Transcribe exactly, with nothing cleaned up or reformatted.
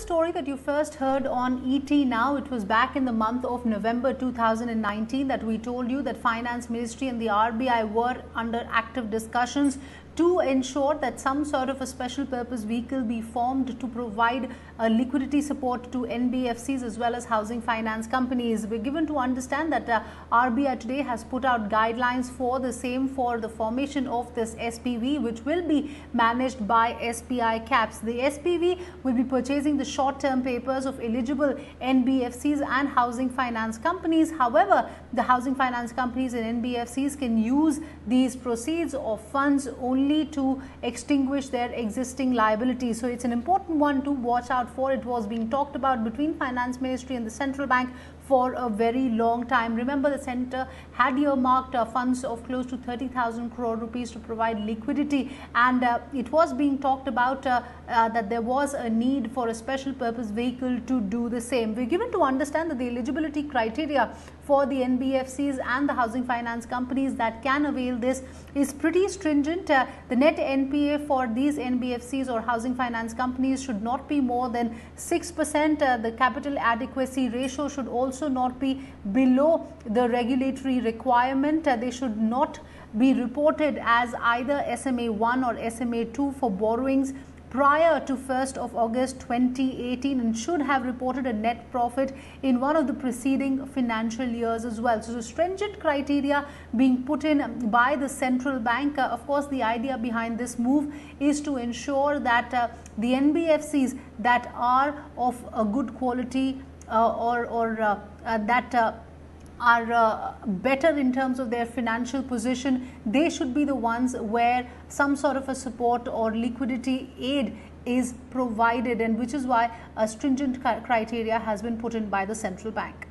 story that you first heard on E T Now. It was back in the month of November two thousand nineteen that we told you that Finance Ministry and the R B I were under active discussions to ensure that some sort of a special purpose vehicle be formed to provide a liquidity support to N B F Cs as well as housing finance companies. We're given to understand that uh, R B I today has put out guidelines for the same, for the formation of this S P V, which will be managed by S P I caps. The S P V will be purchasing the short-term papers of eligible N B F Cs and housing finance companies. However, the housing finance companies and N B F Cs can use these proceeds or funds only to extinguish their existing liability. So it's an important one to watch out for. It was being talked about between Finance Ministry and the Central Bank for a very long time. Remember, the centre had earmarked uh, funds of close to thirty thousand crore rupees to provide liquidity, and uh, it was being talked about uh, uh, that there was a need for a special purpose vehicle to do the same. We're given to understand that the eligibility criteria for the N B F Cs and the housing finance companies that can avail this is pretty stringent. Uh, the net N P A for these N B F Cs or housing finance companies should not be more than six percent. Uh, the capital adequacy ratio should also not be below the regulatory requirement. Uh, they should not be reported as either S M A one or S M A two for borrowings prior to first of August twenty eighteen, and should have reported a net profit in one of the preceding financial years as well. So, so stringent criteria being put in by the central bank. Uh, of course, the idea behind this move is to ensure that uh, the N B F Cs that are of a good quality Uh, or, or uh, uh, that uh, are uh, better in terms of their financial position, they should be the ones where some sort of a support or liquidity aid is provided, and which is why a stringent criteria has been put in by the central bank.